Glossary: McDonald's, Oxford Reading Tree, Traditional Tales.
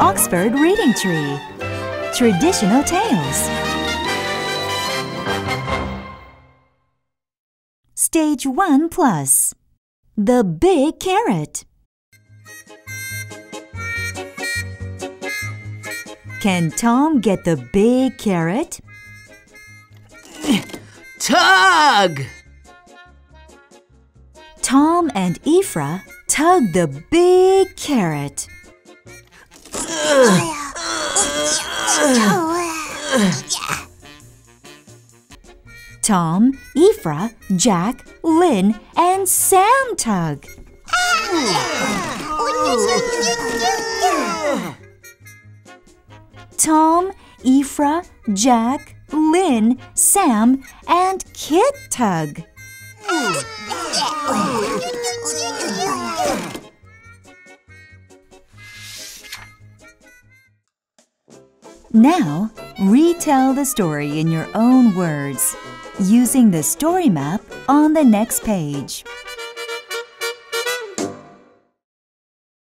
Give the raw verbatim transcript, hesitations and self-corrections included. Oxford Reading Tree, Traditional Tales. Stage one plus, The Big Carrot. Can Tom get the big carrot? Tug! Tom and Ephra tug the big carrot. Tom, Ephra, Jack, Lynn, and Sam tug. Tom, Ephra, Jack, Lynn, Sam, and Kit tug. Now, retell the story in your own words using the story map on the next page.